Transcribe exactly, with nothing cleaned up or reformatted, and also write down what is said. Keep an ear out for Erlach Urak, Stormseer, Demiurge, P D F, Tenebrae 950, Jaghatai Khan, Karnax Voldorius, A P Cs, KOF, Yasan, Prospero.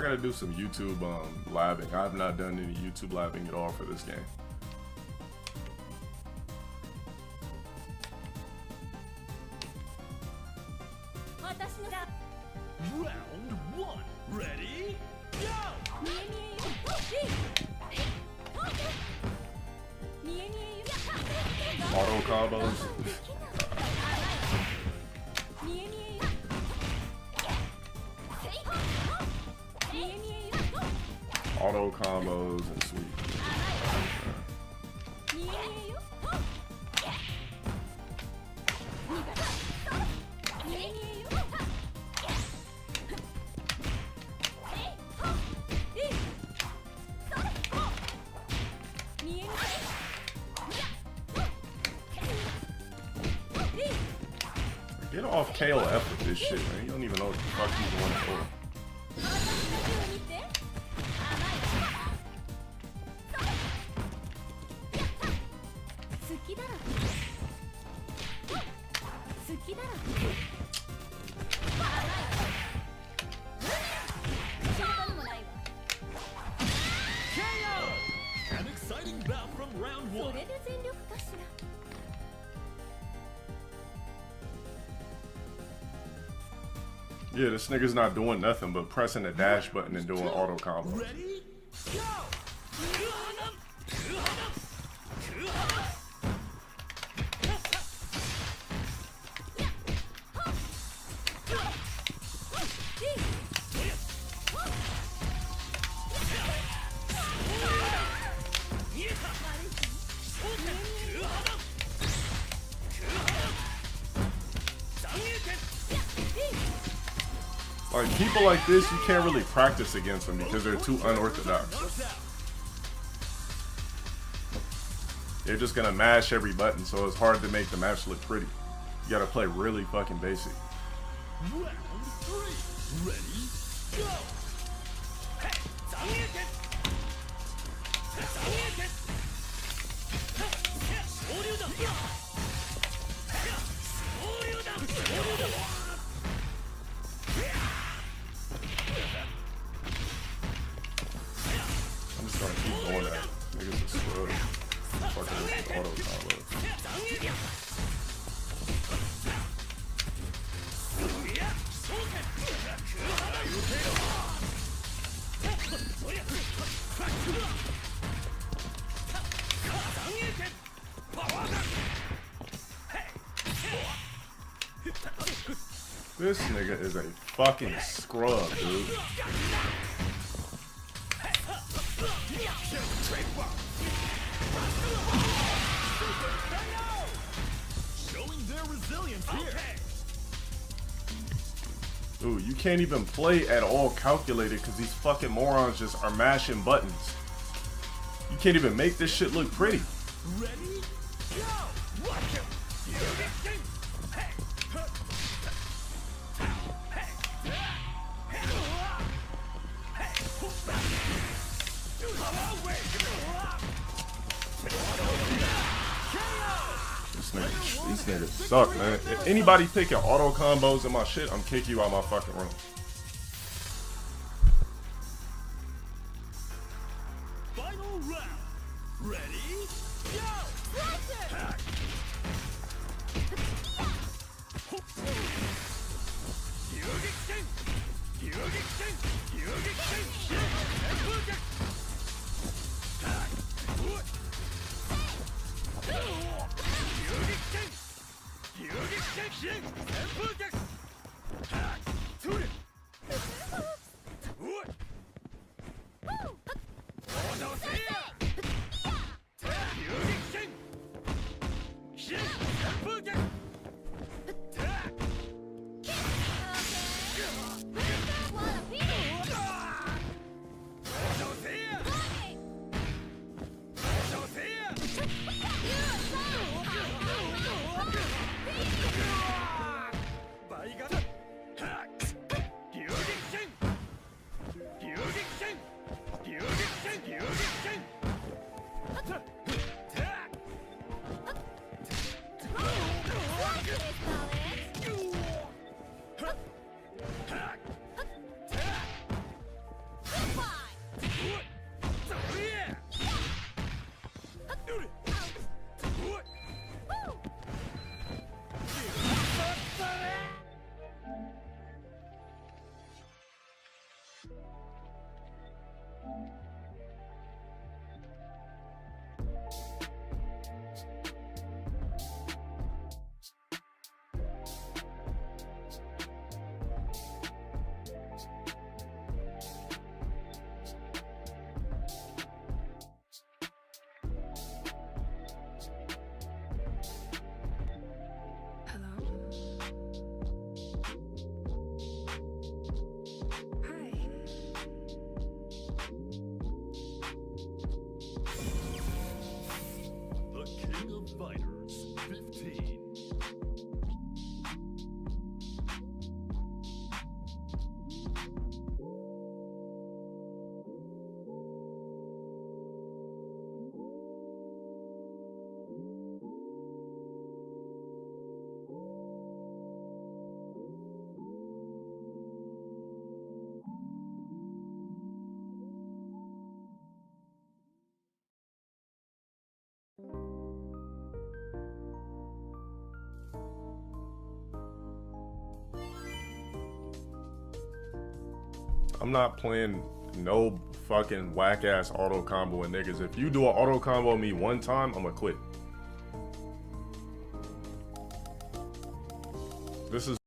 I gotta do some YouTube um, labbing. I've not done any YouTube labbing at all for this game. Auto combos and sweep. Get off K O F with this shit, man. You don't even know what the fuck he's going for. An exciting battle from round one. Yeah, this nigga's not doing nothing but pressing the dash button and doing auto combo. Ready? Go! Like, people like this, you can't really practice against them because they're too unorthodox. They're just gonna mash every button, so it's hard to make the match look pretty. You gotta play really fucking basic. Round three, ready, go! This nigga is a fucking scrub, dude. Showing their resilience here. Ooh, you can't even play at all calculated because these fucking morons just are mashing buttons. You can't even make this shit look pretty. Ready? Go! Watch it! This nigga, these niggas suck, man. If anybody picking auto combos in my shit, I'm kicking you out my fucking room. Final round. Ready? I'm not playing no fucking whack ass auto combo with niggas. If you do an auto combo on me one time, I'ma quit. This is